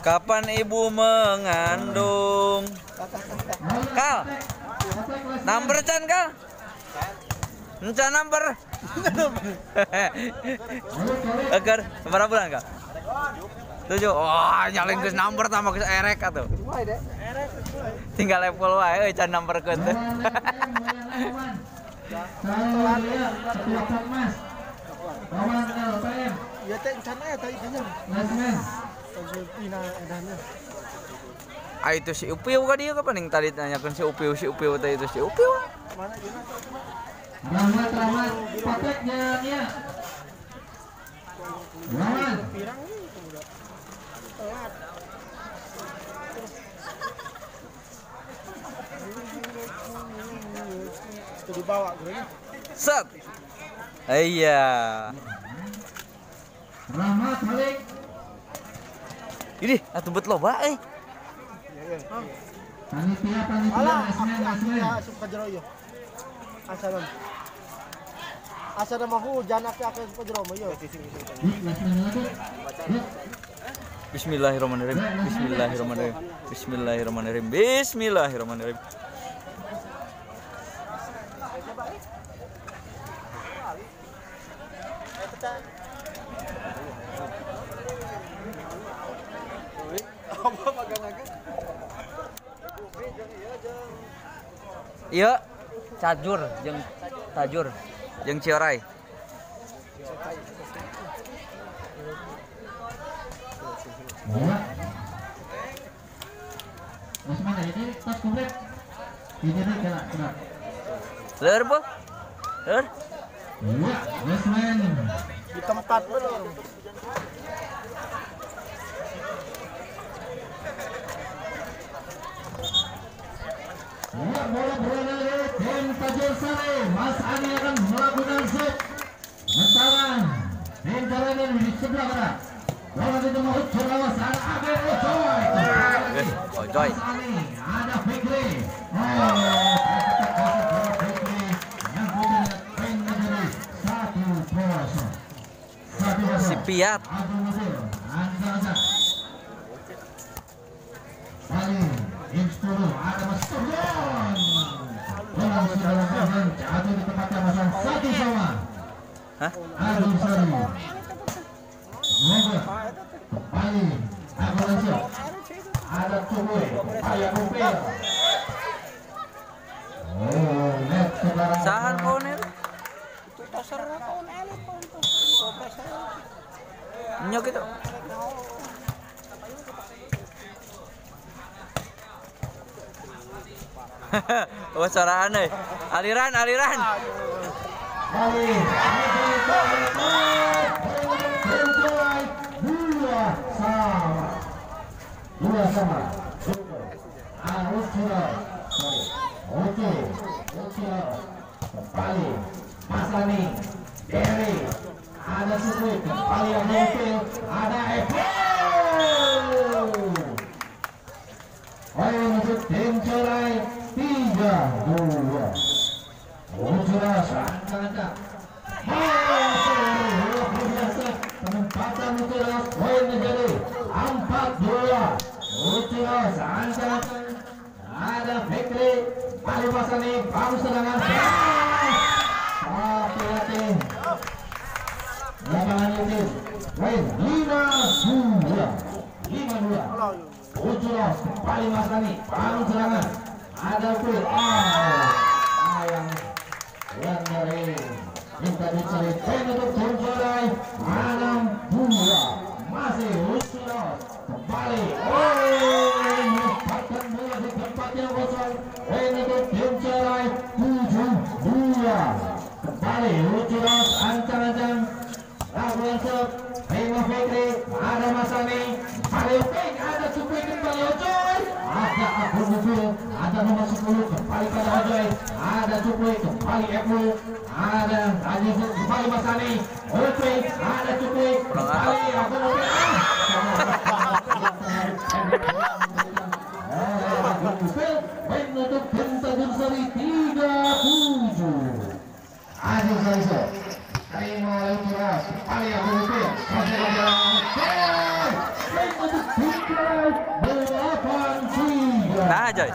Kapan ibu mengandung? Kal, number can Kal? Encan number. Agar seberapa bulan Kal? 7. Wah, nyalin ke number tambah ke erek atuh. Tinggal level wae euy can number keun. Ah itu si Upiu kan dia kapan yang tadi tanyakan si Upiu tadi itu si Upiu. Mana juga? Rahmat paketnya dia. Rahmat. Pirang nih udah. Telat. Terus dibawa gurunya. Set. Iya. Rahmat balik. Ini atuh bet loba euy. Panitia suka jero ieu. Asalan. Asal mah hujan akan suka jero mah ieu. Bismillahirrahmanirrahim. Bismillahirrahmanirrahim. Bismillahirrahmanirrahim. Bismillahirrahmanirrahim. Iya, cajur, jeng tajur, jeng cioray. Ler bu, ler. Di tempat belum. Bola berada tim Tajur Sari, Mas Ani akan melakukan shoot. Mentaran, mentaran yang di sebelah kanan. Bola ditemukan perlawanan akhir Ojoy. Ojoy. Ada Fikri. Fikri yang punya penalti 1-0. Si Piat. Hah? Sahan konel. Itu pasar konel itu. Gitu. Oh, suara aneh. Aliran, aliran. Ada ada Fikri baru serangan baru serangan. Ada pun yang dari minta dicari penutup Ojoy malam pula masih usul kembali oleh mendapatkan bola di tempat yang kosong penutup Ojoy 7-2 kembali usul ancang-ancang lawan set Bima Fikri ada Masani ada Peng ada Supri kembali Ojoy ada Abu Mufil ada nomor 10 kembali pada Ojoy ada Cukui kembali Eko ada Haji kembali Masani Ojoy ada Cukui kembali Abu Mufil Abu Mufil menutup Benta Dursari 3-7 Haji Saiso terima lewat kembali Abu Mufil menutup Benta Nah, Joy.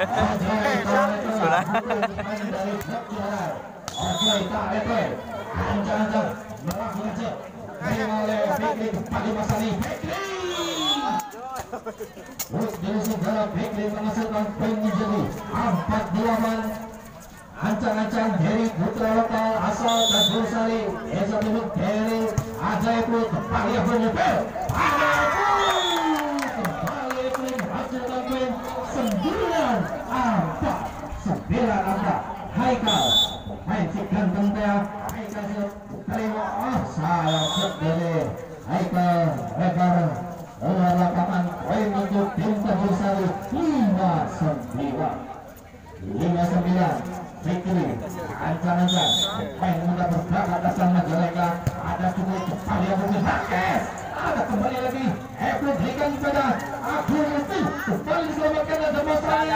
Sudah. Ancang-ancang dari putra lokal asal Tajur Sari, desa Tunuk dari Ajay pun kembali bernyepel. Kembali pun hasilkan pun 9 angka. Haikal, main si ganteng dia. Haikal terima salah set dari Haikal rekor rekaman poin untuk tim Tajur Sari 59. Victory, ancang-ancang, pemain muda bergerak atas nama Jeleka, ada tubuh kembali yang bergerak, ada kembali lagi, Evo berikan kepada Abdul Muti, kembali diselamatkan ada Masai,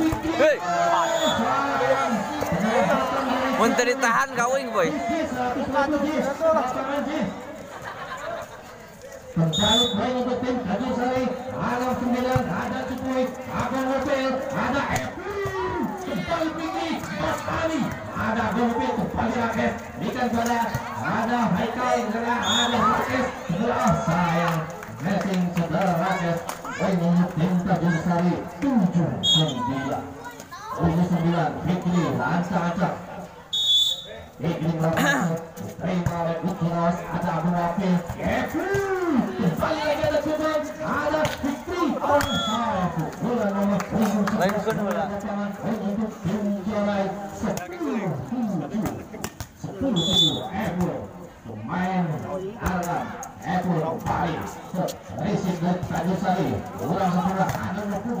Victory, sayang, untuk ditahan gawing boy, kembali main untuk tim Tajur Sari, ada 9, ada Cipuik, ada Mobil, ada Evo. Kembali tinggi, Basari, ada Gopil, kembali Akes, berikan pada ada Haikal, ada Akes, sebelah sayang, matching saudara Akes, poin tim Tajur Sari 79, Fikri, lancar-lancar, Fikri melakukan, terima oleh Ukiros, ada Abu Wafil, kembali lagi ada Cuman, ada Fikri, bola nomor 7, pemain Alam Apple Paris racing dari Tajur Sari orang sebelah ada nomor 10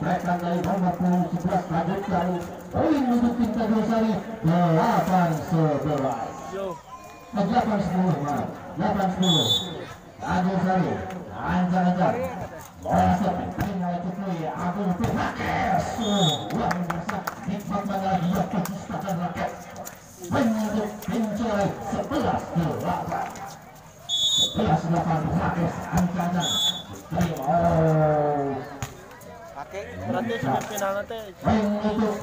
mereka dari nomor 11 Tajur Sari poin untuk tim Tajur Sari 8-10 Tajur Sari lancar-lancar masa penting oleh Tukui Agung Pihakes uang bersak nikmatkan lagi yang pencistakan rakyat menyebut pencoy 11-8 rakyat ancana terima kakek berarti sudah final nanti menyebut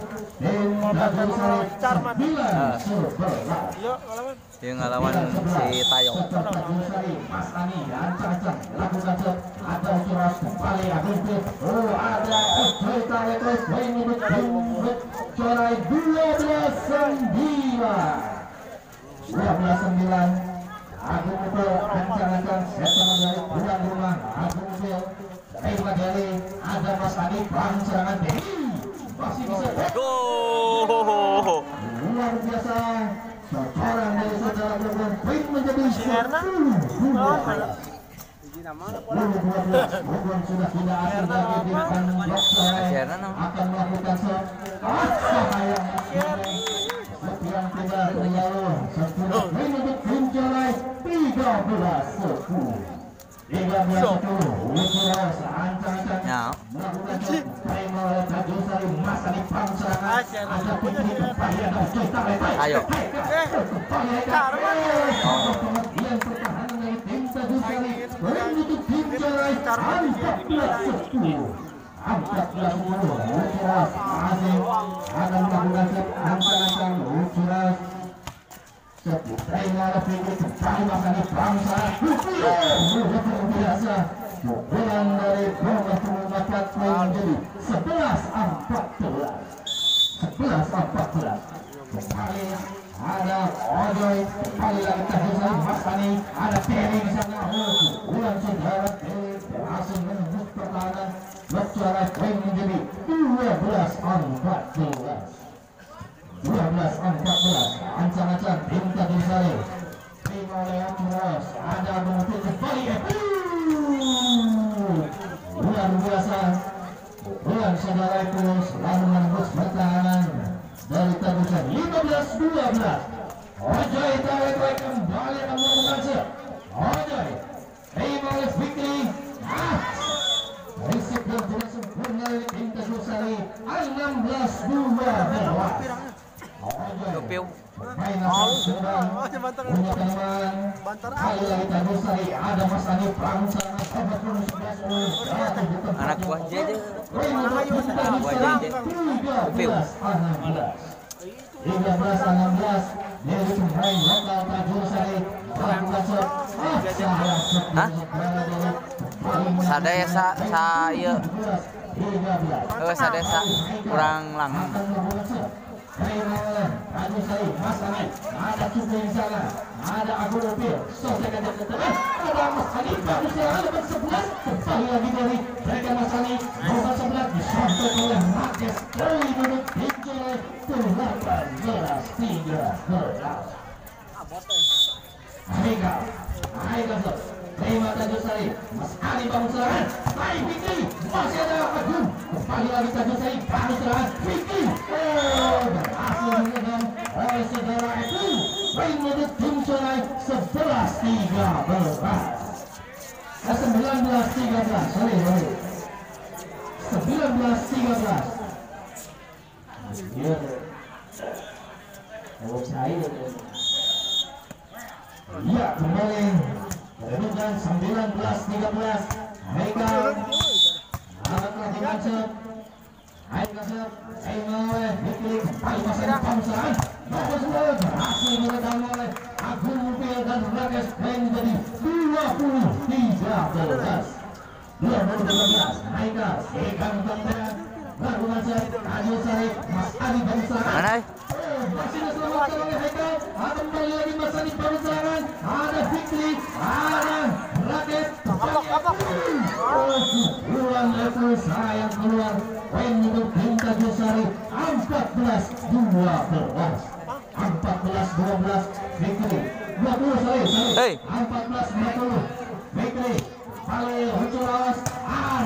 pencoy 9-11 yuk ngalaman dia ngalaman si Tayo Mas Ani ancana lakukan ada surat kembali Agustus ada OJOY Tarekus menyebut pencoy 12-9 Agung Mubil ancang-ancang setelah dari bulan rumah Agung Mubil terima dari ada Mas Adi pancangan masih bisa luar biasa seorang dari saudara Bogor poin menjadi 10 Bogor sudah tidak asal lagi di depan blok saya akan melakukan seorang yang tidak menyalur 10 untuk tim CIORAY 13-10 Wikiros ancang-ancang melakukan prima oleh Tajur Sari masa di pancangan ada putih kembali ada kita ayo kembali ada pengertian pertahanan dari tim Tajur Sari menutup tim CIORAY 14-10 Ukiras masih akan melakukan ancang-ancang Ukiras seputarnya ada pinggir kembali masanya bangsa biasa bulan dari Bogor mendapatkan menjadi 11-14 kembali ada OJOY kembali lagi terhubung Mas Tani ada Terry di sana bulan saudara Terry berhasil menembus pertahanan blok suara poin menjadi 12-14 ancang-ancang tim Tajur Sari terima oleh Amuros ada mengumpul kembali bulan biasa bulan saudara itu selalu menembus pertahanan dari Tajur Sari 15-12 OJOY Tarekoy kembali melakukan OJOY terima oleh Fikri risik dan sudah sempurna tim Tajur Sari 16-12 Dopiu. Bantar anak buah jadi. Anak buah jadi. Dopiu. 13-16 dari Sungai Lokal Tajur Sari. Hah? Sadesa saya. Sadesa kurang lama. Ada Sungai di sana. Ada Agung Opil. Ada Mas Hani. Ada Mas Sebelas. Kembali lagi dari mereka Mas Hani. Nomor 11 disortir oleh Marquez. Dari menit hingga 18-13. Mega, Aiga, Lima Tajur Sari, Mas Ali bangun serangan, naik Fikri, masih ada Agung, kembali lagi Tajur Sari, bangun serangan, Fikri, berhasil menang oleh saudara Eki, main menit tim Corai 19-13, ya, kalau saya ya kembali menunjukkan 19-13 mereka alat lagi macet air kasar air oleh Fikri kembali masalah pembusuhan nomor 9 berhasil meredam oleh Agung Upil dan Rakesh yang menjadi 20-13 20-13 mereka ikan tanda baru macet Tajur Sari Mas Ali Bangsaran masih diselamatkan oleh Haikal. Ada kembali lagi Mas Anies baru serangan. Ada Fikri, ada Rakesh. Ulang level sayang keluar. Poin untuk Tajur Sari 14-12. 14-12 Fikri. 14-20 Fikri. Balai Hucu Lawas.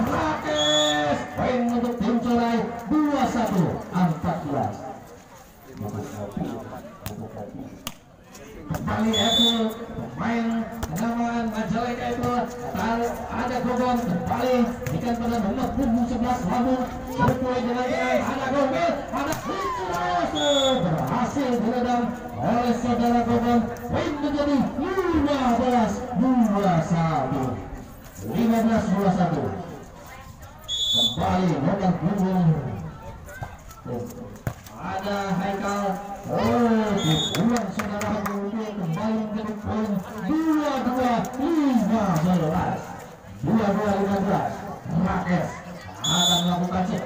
Rakesh. Poin untuk tim Coray 21-14. Kembali itu main pengaman Majalengka itu ada Gogon kembali ikan pada nomor 11 Lampung berkulit dengan ada Gogon ada Hicurase berhasil diredam oleh saudara Gogon win menjadi 15-21 kembali nomor punggung ada Haikal dibuang saudara Agung Upil kembali menjadi poin 22-15 Rakesh ada melakukan cek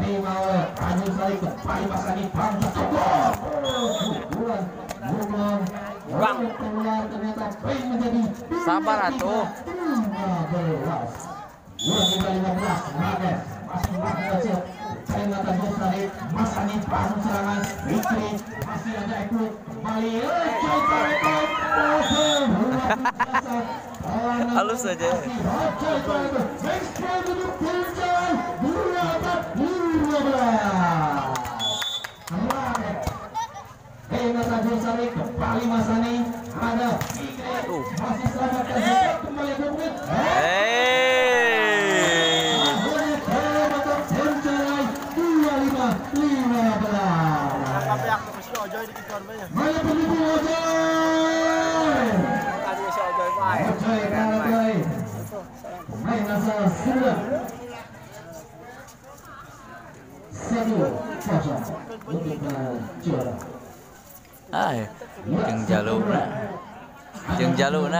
terima oleh Tajur Sari kembali Mas Adi bangsa cukup buang keluar ternyata poin menjadi sabar atuh 15 Rakesh masih melakukan cek Tengah Tajur Sari, Mas Hanif langsung serangan, Fikri, masih ada Eko, kembali, Ojoy Eko, halus saja ya. Ojoy Eko, next point untuk Punjai, 12-15. Tengah Tajur Sari, kembali Mas Hanif, ada Fikri, masih selamat Tajur, kembali Bukit, mana pendukung OJOY? OJOY main asal sudah 1-0 untuk juara. Jeng jalur, jeng jalur.